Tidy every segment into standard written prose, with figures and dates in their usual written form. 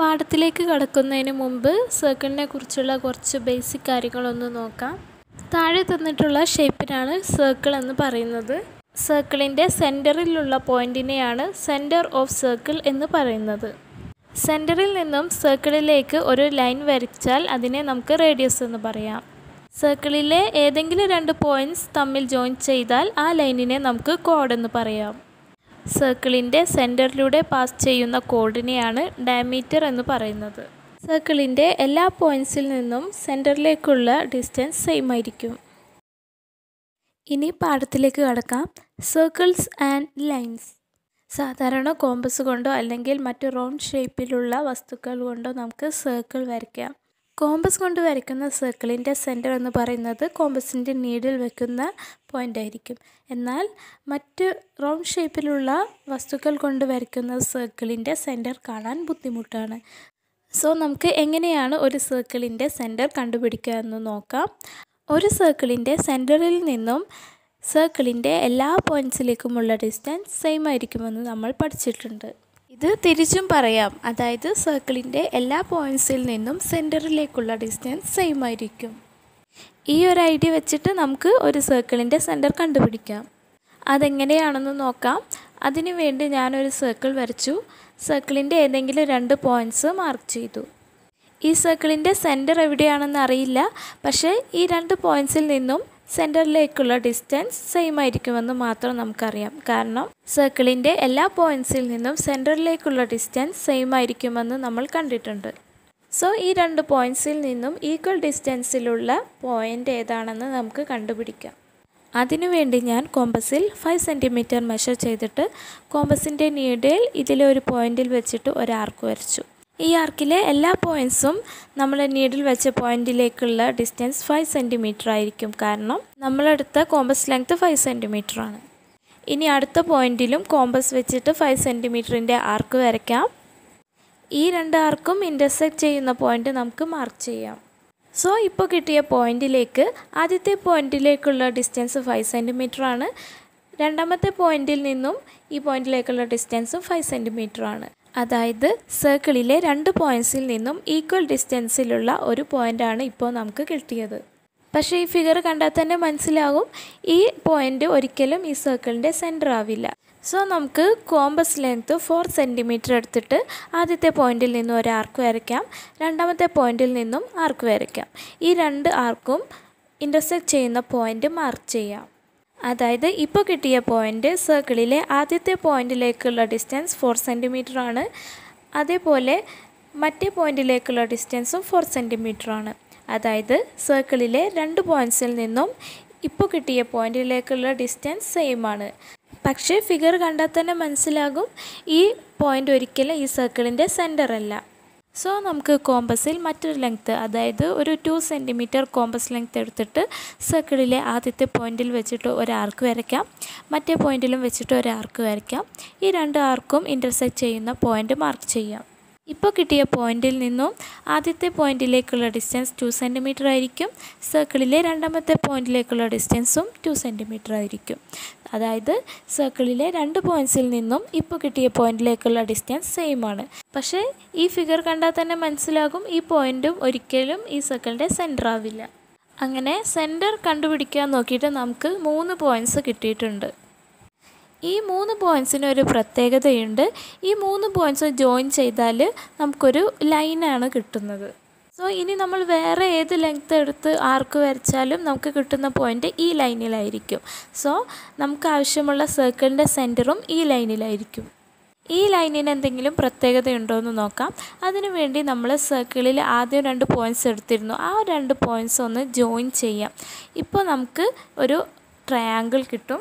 പാഠത്തിലേക്ക് കടക്കുന്നതിന് മുമ്പ് സർക്കിളിനെ കുറിച്ചുള്ള കുറച്ച് ബേസിക് കാര്യങ്ങളൊന്ന് നോക്കാം. താഴെ തന്നിട്ടുള്ള ഷേപ്പിനാണ് സർക്കിൾ എന്ന് പറയുന്നത്. സർക്കിളിൻ്റെ സെൻറ്ററിലുള്ള പോയിൻറ്റിനെയാണ് സെൻറ്റർ ഓഫ് സർക്കിൾ എന്ന് പറയുന്നത്. സെൻറ്ററിൽ നിന്നും സർക്കിളിലേക്ക് ഒരു ലൈൻ വരച്ചാൽ അതിനെ നമുക്ക് റേഡിയസ് എന്ന് പറയാം. സർക്കിളിലെ ഏതെങ്കിലും രണ്ട് പോയിൻറ്റ്സ് തമ്മിൽ ജോയിൻ ചെയ്താൽ ആ ലൈനിനെ നമുക്ക് കോഡ് എന്ന് പറയാം. സർക്കിളിൻ്റെ സെൻറ്ററിലൂടെ പാസ് ചെയ്യുന്ന കോഡിനെയാണ് ഡയമീറ്റർ എന്ന് പറയുന്നത്. സർക്കിളിൻ്റെ എല്ലാ പോയിൻറ്റ്സിൽ നിന്നും സെൻറ്ററിലേക്കുള്ള ഡിസ്റ്റൻസ് സെയിം ആയിരിക്കും. ഇനി പാഠത്തിലേക്ക് കടക്കാം. Circles and lines. സാധാരണ കോമ്പസ് കൊണ്ടോ അല്ലെങ്കിൽ മറ്റ് റൗണ്ട് ഷേപ്പിലുള്ള വസ്തുക്കൾ കൊണ്ടോ നമുക്ക് സർക്കിൾ വരയ്ക്കാം. കോമ്പസ് കൊണ്ട് വരയ്ക്കുന്ന സർക്കിളിൻ്റെ സെൻറ്റർ എന്ന് പറയുന്നത് കോമ്പസിൻ്റെ നീഡിൽ വയ്ക്കുന്ന പോയിൻ്റ് ആയിരിക്കും. എന്നാൽ മറ്റ് റൗണ്ട് ഷേപ്പിലുള്ള വസ്തുക്കൾ കൊണ്ട് വരയ്ക്കുന്ന സർക്കിളിൻ്റെ സെൻറ്റർ കാണാൻ ബുദ്ധിമുട്ടാണ്. സോ നമുക്ക് എങ്ങനെയാണ് ഒരു സർക്കിളിൻ്റെ സെൻറ്റർ കണ്ടുപിടിക്കുക എന്ന് നോക്കാം. ഒരു സർക്കിളിൻ്റെ സെൻറ്ററിൽ നിന്നും സർക്കിളിൻ്റെ എല്ലാ പോയിൻറ്റ്സിലേക്കുമുള്ള ഡിസ്റ്റൻസ് സെയിം ആയിരിക്കുമെന്ന് നമ്മൾ പഠിച്ചിട്ടുണ്ട്. ഇത് തിരിച്ചും പറയാം, അതായത് സർക്കിളിൻ്റെ എല്ലാ പോയിൻറ്റ്സിൽ നിന്നും സെൻറ്ററിലേക്കുള്ള ഡിസ്റ്റൻസ് സെയിം ആയിരിക്കും. ഈ ഒരു ഐഡിയ വെച്ചിട്ട് നമുക്ക് ഒരു സർക്കിളിൻ്റെ സെൻറ്റർ കണ്ടുപിടിക്കാം. അതെങ്ങനെയാണെന്ന് നോക്കാം. അതിനു വേണ്ടി ഞാനൊരു സർക്കിൾ വരച്ചു. സർക്കിളിൻ്റെ ഏതെങ്കിലും രണ്ട് പോയിൻറ്റ്സ് മാർക്ക് ചെയ്തു. ഈ സർക്കിളിൻ്റെ സെൻറ്റർ എവിടെയാണെന്ന് അറിയില്ല, പക്ഷേ ഈ രണ്ട് പോയിൻറ്റ്സിൽ നിന്നും സെൻറ്ററിലേക്കുള്ള ഡിസ്റ്റൻസ് സെയിം ആയിരിക്കുമെന്ന് മാത്രം നമുക്കറിയാം. കാരണം സർക്കിളിൻ്റെ എല്ലാ പോയിൻറ്റ്സിൽ നിന്നും സെൻറ്ററിലേക്കുള്ള ഡിസ്റ്റൻസ് സെയിം ആയിരിക്കുമെന്ന് നമ്മൾ കണ്ടിട്ടുണ്ട്. സോ ഈ രണ്ട് പോയിൻറ്റ്സിൽ നിന്നും ഈക്വൽ ഡിസ്റ്റൻസിലുള്ള പോയിൻ്റ് ഏതാണെന്ന് നമുക്ക് കണ്ടുപിടിക്കാം. അതിനുവേണ്ടി ഞാൻ കോമ്പസിൽ 5 സെൻറ്റിമീറ്റർ മെഷർ ചെയ്തിട്ട് കോമ്പസിൻ്റെ നീഡിൽ ഇതിലെ ഒരു പോയിൻറ്റിൽ വെച്ചിട്ട് ഒരു ആർക്ക് വരച്ചു. ഈ ആർക്കിലെ എല്ലാ പോയിൻറ്റ്സും നമ്മൾ നീഡിൽ വെച്ച പോയിൻറ്റിലേക്കുള്ള ഡിസ്റ്റൻസ് 5 സെൻറ്റിമീറ്റർ ആയിരിക്കും. കാരണം നമ്മളെടുത്ത കോമ്പസ് ലെങ്ത്ത് 5 സെൻറ്റിമീറ്റർ ആണ്. ഇനി അടുത്ത പോയിൻറ്റിലും കോമ്പസ് വെച്ചിട്ട് 5 സെൻറ്റിമീറ്ററിൻ്റെ ആർക്ക് വരയ്ക്കാം. ഈ രണ്ട് ആർക്കും ഇൻ്റർസെക്റ്റ് ചെയ്യുന്ന പോയിൻ്റ് നമുക്ക് മാർക്ക് ചെയ്യാം. സോ ഇപ്പോൾ കിട്ടിയ പോയിൻറ്റിലേക്ക് ആദ്യത്തെ പോയിൻറ്റിലേക്കുള്ള ഡിസ്റ്റൻസ് 5 സെൻറ്റിമീറ്റർ ആണ്. രണ്ടാമത്തെ പോയിൻറ്റിൽ നിന്നും ഈ പോയിൻറ്റിലേക്കുള്ള ഡിസ്റ്റൻസും 5 സെൻറ്റിമീറ്റർ ആണ്. അതായത് സർക്കിളിലെ രണ്ട് പോയിൻറ്റ്സിൽ നിന്നും ഈക്വൽ ഡിസ്റ്റൻസിലുള്ള ഒരു പോയിൻ്റാണ് ഇപ്പോൾ നമുക്ക് കിട്ടിയത്. പക്ഷേ ഈ ഫിഗർ കണ്ടാൽ തന്നെ മനസ്സിലാകും ഈ പോയിൻ്റ് ഒരിക്കലും ഈ സർക്കിളിൻ്റെ സെൻറ്റർ ആവില്ല. സോ നമുക്ക് കോമ്പസ് ലെങ്ത്ത് 4 സെൻറ്റിമീറ്റർ എടുത്തിട്ട് ആദ്യത്തെ പോയിൻറ്റിൽ നിന്നും ഒരു ആർക്ക് വരയ്ക്കാം. രണ്ടാമത്തെ പോയിൻറ്റിൽ നിന്നും ആർക്ക് വരയ്ക്കാം. ഈ രണ്ട് ആർക്കും ഇൻ്റർസെക്റ്റ് ചെയ്യുന്ന പോയിൻ്റ് മാർക്ക് ചെയ്യാം. അതായത് ഇപ്പോൾ കിട്ടിയ പോയിൻ്റ് സർക്കിളിലെ ആദ്യത്തെ പോയിൻറ്റിലേക്കുള്ള ഡിസ്റ്റൻസ് 4 സെൻറ്റിമീറ്റർ ആണ്. അതേപോലെ മറ്റേ പോയിൻറ്റിലേക്കുള്ള ഡിസ്റ്റൻസും 4 സെൻറ്റിമീറ്റർ ആണ്. അതായത് സർക്കിളിലെ രണ്ട് പോയിൻറ്റ്സിൽ നിന്നും ഇപ്പോൾ കിട്ടിയ പോയിൻറ്റിലേക്കുള്ള ഡിസ്റ്റൻസ് സെയിം ആണ്. പക്ഷേ ഫിഗർ കണ്ടാൽ തന്നെ മനസ്സിലാകും ഈ പോയിൻ്റ് ഒരിക്കലും ഈ സർക്കിളിൻ്റെ സെൻറ്റർ അല്ല. സോ നമുക്ക് കോമ്പസിൽ മറ്റൊരു ലെങ്ത്ത്, അതായത് ഒരു 2 സെൻറ്റിമീറ്റർ കോമ്പസ് ലെങ്ത്ത് എടുത്തിട്ട് സർക്കിളിലെ ആദ്യത്തെ പോയിൻറ്റിൽ വെച്ചിട്ട് ഒരു ആർക്ക് വരയ്ക്കാം. മറ്റേ പോയിൻറ്റിലും വെച്ചിട്ട് ഒരു ആർക്ക് വരയ്ക്കാം. ഈ രണ്ട് ആർക്കും ഇൻ്റർസെക്റ്റ് ചെയ്യുന്ന പോയിൻ്റ് മാർക്ക് ചെയ്യാം. ഇപ്പോൾ കിട്ടിയ പോയിൻറ്റിൽ നിന്നും ആദ്യത്തെ പോയിൻറ്റിലേക്കുള്ള ഡിസ്റ്റൻസ് 2 സെൻറ്റിമീറ്റർ ആയിരിക്കും. സർക്കിളിലെ രണ്ടാമത്തെ പോയിൻറ്റിലേക്കുള്ള ഡിസ്റ്റൻസും 2 സെൻറ്റിമീറ്റർ ആയിരിക്കും. അതായത് സർക്കിളിലെ രണ്ട് പോയിൻറ്റ്സിൽ നിന്നും ഇപ്പോൾ കിട്ടിയ പോയിൻറ്റിലേക്കുള്ള ഡിസ്റ്റൻസ് സെയിം ആണ്. പക്ഷേ ഈ ഫിഗർ കണ്ടാൽ തന്നെ മനസ്സിലാകും ഈ പോയിൻറ്റും ഒരിക്കലും ഈ സർക്കിളിൻ്റെ സെൻറ്റർ ആവില്ല. അങ്ങനെ സെൻറ്റർ കണ്ടുപിടിക്കാൻ നോക്കിയിട്ട് നമുക്ക് 3 പോയിൻറ്റ്സ് കിട്ടിയിട്ടുണ്ട്. ഈ 3 പോയിൻറ്റ്സിന് ഒരു പ്രത്യേകതയുണ്ട്. ഈ 3 പോയിൻറ്റ്സ് ജോയിൻ ചെയ്താൽ നമുക്കൊരു ലൈനാണ് കിട്ടുന്നത്. സോ ഇനി നമ്മൾ വേറെ ഏത് ലെങ്ത്ത് എടുത്ത് ആർക്ക് വരച്ചാലും നമുക്ക് കിട്ടുന്ന പോയിൻ്റ് ഈ ലൈനിലായിരിക്കും. സോ നമുക്ക് ആവശ്യമുള്ള സർക്കിളിൻ്റെ സെൻറ്ററും ഈ ലൈനിലായിരിക്കും. ഈ ലൈനിന് എന്തെങ്കിലും പ്രത്യേകതയുണ്ടോ എന്ന് നോക്കാം. അതിനുവേണ്ടി നമ്മൾ സർക്കിളിൽ ആദ്യം 2 പോയിൻറ്റ്സ് എടുത്തിരുന്നു. ആ 2 പോയിൻറ്റ്സ് ഒന്ന് ജോയിൻ ചെയ്യാം. ഇപ്പോൾ നമുക്ക് ഒരു ട്രയാങ്കിൾ കിട്ടും.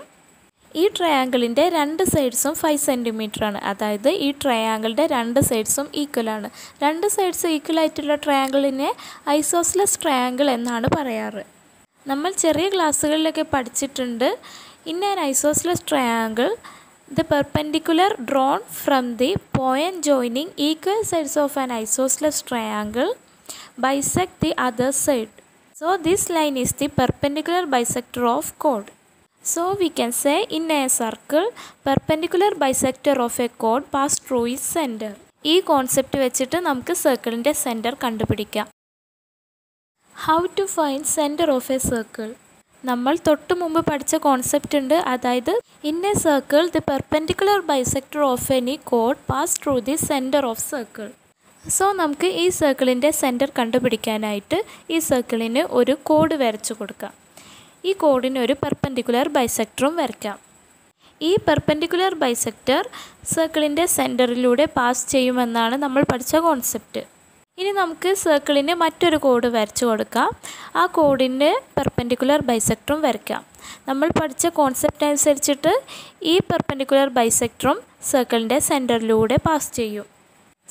ഈ ട്രയാങ്കിളിൻ്റെ രണ്ട് സൈഡ്സും 5 സെൻറ്റിമീറ്റർ ആണ്. അതായത് ഈ ട്രയാങ്കിളിൻ്റെ രണ്ട് സൈഡ്സും ഈക്വലാണ്. രണ്ട് സൈഡ്സ് ഈക്വൽ ആയിട്ടുള്ള ട്രയാങ്കിളിനെ ഐസോസെലസ് ട്രയാങ്കിൾ എന്നാണ് പറയാറ്. നമ്മൾ ചെറിയ ക്ലാസ്സുകളിലൊക്കെ പഠിച്ചിട്ടുണ്ട് in an isosceles triangle the perpendicular drawn from the point joining equal sides of an isosceles triangle bisect the other side. So this line is the perpendicular bisector of കോഡ്. So we can say in a circle perpendicular bisector of a chord passed through its center. ഈ concept വെച്ചിട്ട് നമുക്ക് സർക്കിളിന്റെ centre കണ്ടുപിടിക്കാം. How to find center of a circle? നമ്മൾ തൊട്ട് മുമ്പ് പഠിച്ച കോൺസെപ്റ്റ് ഉണ്ട്. അതായത് in a circle the perpendicular bisector of any chord pass through the center of circle. So നമുക്ക് ഈ സർക്കിളിന്റെ സെന്റർ കണ്ടുപിടിക്കാനായിട്ട് ഈ സർക്കിളിന് ഒരു കോഡ് വരച്ചു കൊടുക്കാം. ഈ കോഡിന് ഒരു പെർപെൻഡിക്കുലർ ബൈസെക്ടറും വരയ്ക്കാം. ഈ പെർപെൻഡിക്കുലർ ബൈസെക്ടർ സർക്കിളിന്റെ സെന്ററിലൂടെ പാസ് ചെയ്യുമെന്നാണ് നമ്മൾ പഠിച്ച കോൺസെപ്റ്റ്. ഇനി നമുക്ക് സർക്കിളിന് മറ്റൊരു കോഡ് വരച്ചു കൊടുക്കാം. ആ കോഡിൻ്റെ പെർപെൻഡിക്കുലർ ബൈസെക്ടറും വരയ്ക്കാം. നമ്മൾ പഠിച്ച കോൺസെപ്റ്റ് അനുസരിച്ചിട്ട് ഈ പെർപെൻഡിക്കുലർ ബൈസെക്ടറും സർക്കിളിന്റെ സെന്ററിലൂടെ പാസ് ചെയ്യും.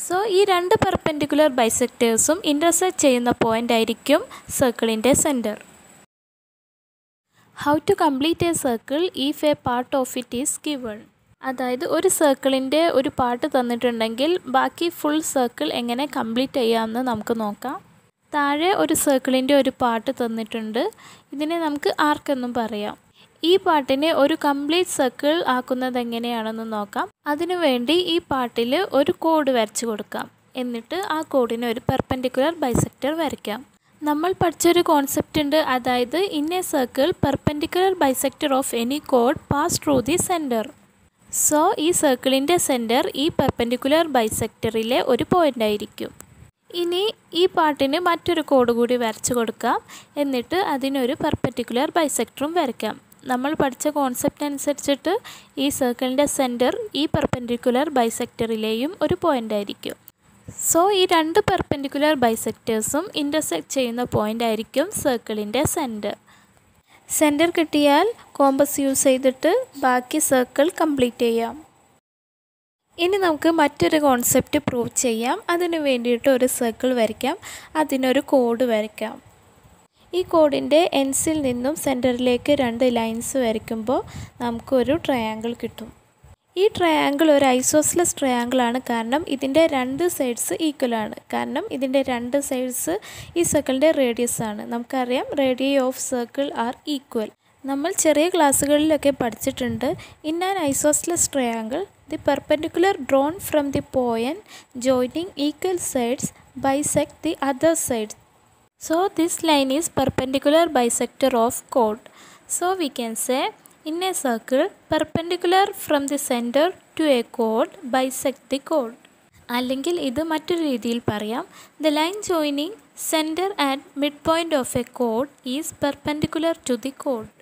സോ ഈ രണ്ട് പെർപെൻഡിക്കുലർ ബൈസെക്ടേഴ്സും ഇന്റർസെക്റ്റ് ചെയ്യുന്ന പോയിന്റ് ആയിരിക്കും സർക്കിളിന്റെ centre. How to complete a circle if a part of it is given? അതായത് ഒരു സർക്കിളിൻ്റെ ഒരു പാർട്ട് തന്നിട്ടുണ്ടെങ്കിൽ ബാക്കി ഫുൾ സർക്കിൾ എങ്ങനെ കംപ്ലീറ്റ് ചെയ്യാമെന്ന് നമുക്ക് നോക്കാം. താഴെ ഒരു സർക്കിളിൻ്റെ ഒരു പാർട്ട് തന്നിട്ടുണ്ട്. ഇതിനെ നമുക്ക് ആർക്കെന്നും പറയാം. ഈ പാർട്ടിനെ ഒരു കംപ്ലീറ്റ് സർക്കിൾ ആക്കുന്നത് എങ്ങനെയാണെന്ന് നോക്കാം. അതിനുവേണ്ടി ഈ പാർട്ടിൽ ഒരു കോഡ് വരച്ചു കൊടുക്കാം. എന്നിട്ട് ആ കോഡിന് ഒരു പെർപെൻഡിക്കുലർ ബൈസെക്ടർ വരയ്ക്കാം. നമ്മൾ പഠിച്ചൊരു കോൺസെപ്റ്റ് ഉണ്ട്. അതായത് in a circle perpendicular bisector of any കോഡ് pass through the centre. So ഈ സർക്കിളിൻ്റെ സെൻറ്റർ ഈ പെർപെൻഡിക്കുലർ ബൈസെക്ടറിലെ ഒരു പോയിൻ്റ് ആയിരിക്കും. ഇനി ഈ പാർട്ടിന് മറ്റൊരു കോഡ് കൂടി വരച്ചു കൊടുക്കാം. എന്നിട്ട് അതിനൊരു പെർപെൻഡിക്കുലർ ബൈസെക്ടറും വരയ്ക്കാം. നമ്മൾ പഠിച്ച കോൺസെപ്റ്റ് അനുസരിച്ചിട്ട് ഈ സർക്കിളിൻ്റെ സെൻറ്റർ ഈ പെർപെൻഡിക്കുലർ ബൈസെക്ടറിലെയും ഒരു പോയിൻ്റ് ആയിരിക്കും. സോ ഈ രണ്ട് പെർപെൻഡിക്കുലർ ബൈസെക്ടേഴ്സും ഇൻ്റർസെക്റ്റ് ചെയ്യുന്ന പോയിൻ്റ് ആയിരിക്കും സർക്കിളിൻ്റെ സെൻറ്റർ. സെൻറ്റർ കിട്ടിയാൽ കോമ്പസ് യൂസ് ചെയ്തിട്ട് ബാക്കി സർക്കിൾ കംപ്ലീറ്റ് ചെയ്യാം. ഇനി നമുക്ക് മറ്റൊരു കോൺസെപ്റ്റ് പ്രൂവ് ചെയ്യാം. അതിന് വേണ്ടിയിട്ട് ഒരു സർക്കിൾ വരയ്ക്കാം. അതിനൊരു കോഡ് വരയ്ക്കാം. ഈ കോഡിൻ്റെ എൻസിൽ നിന്നും സെൻറ്ററിലേക്ക് രണ്ട് ലൈൻസ് വരയ്ക്കുമ്പോൾ നമുക്കൊരു ട്രയാങ്കിൾ കിട്ടും. ഈ ട്രയാങ്കിൾ ഒരു ഐസോസിലസ് ട്രയാങ്കിളാണ്. കാരണം ഇതിൻ്റെ രണ്ട് സൈഡ്സ് ഈക്വലാണ്. കാരണം ഇതിൻ്റെ രണ്ട് സൈഡ്സ് ഈ സർക്കിളിൻ്റെ റേഡിയസ് ആണ്. നമുക്കറിയാം radii of circle are equal. നമ്മൾ ചെറിയ ക്ലാസ്സുകളിലൊക്കെ പഠിച്ചിട്ടുണ്ട്. In an isosceles triangle the perpendicular drawn from the point joining equal sides bisect the other sides. So this line is perpendicular bisector of കോഡ്. So we can say in a circle perpendicular from the center to a chord bisect the chord. അല്ലെങ്കിൽ ഇത് മറ്റൊരു രീതിയിൽ പറയാം. The line joining center and midpoint of a chord is perpendicular to the chord.